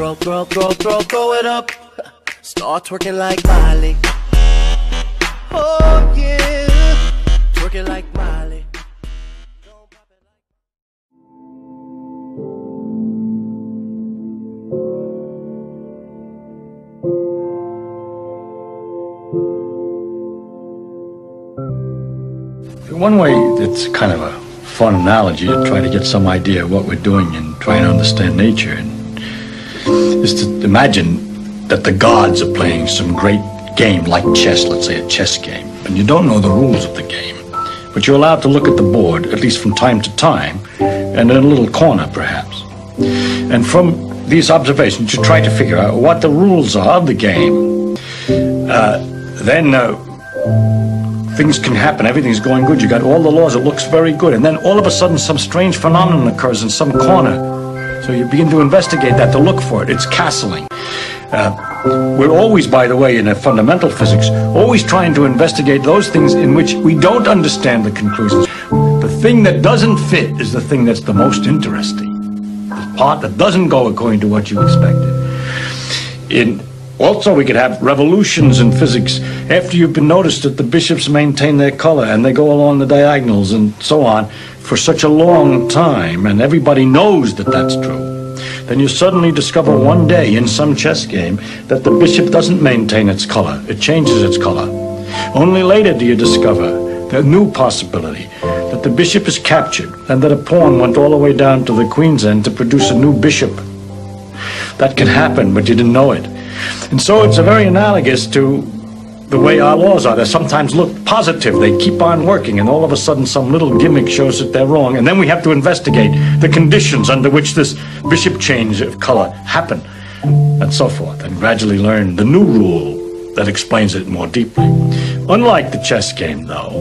Throw it up. Start twerking like Miley. Oh yeah, twerking like Miley. One way, it's kind of a fun analogy to try to get some idea of what we're doing and trying to understand nature, and is to imagine that the gods are playing some great game like chess, let's say a chess game, and you don't know the rules of the game, but you're allowed to look at the board, at least from time to time, and in a little corner perhaps. And from these observations, you try to figure out what the rules are of the game. Things can happen, everything's going good, you got all the laws, it looks very good, and then all of a sudden some strange phenomenon occurs in some corner. So you begin to investigate that, to look for it. It's castling. We're always, by the way, in a fundamental physics, always trying to investigate those things in which we don't understand the conclusions. The thing that doesn't fit is the thing that's the most interesting. The part that doesn't go according to what you expected. Also, we could have revolutions in physics. After you've been noticed that the bishops maintain their color and they go along the diagonals and so on for such a long time, and everybody knows that that's true, then you suddenly discover one day in some chess game that the bishop doesn't maintain its color. It changes its color. Only later do you discover the new possibility that the bishop is captured and that a pawn went all the way down to the queen's end to produce a new bishop. That could happen, but you didn't know it. And so it's very analogous to the way our laws are. They sometimes look positive, they keep on working, and all of a sudden some little gimmick shows that they're wrong, and then we have to investigate the conditions under which this bishop change of color happened, and so forth, and gradually learn the new rule that explains it more deeply. Unlike the chess game, though,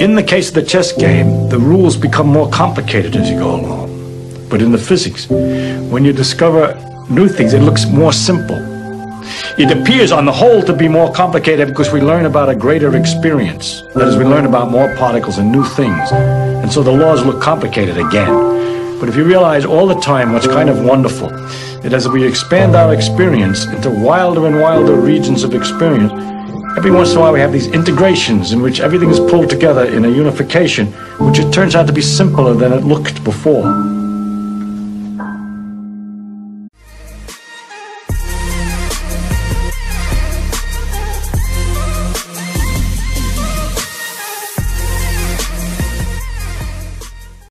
in the case of the chess game, the rules become more complicated as you go along. But in the physics, when you discover new things, it looks more simple. It appears on the whole to be more complicated because we learn about a greater experience. That is, we learn about more particles and new things. And so the laws look complicated again. But if you realize all the time what's kind of wonderful, it is that we expand our experience into wilder and wilder regions of experience. Every once in a while we have these integrations in which everything is pulled together in a unification, which it turns out to be simpler than it looked before.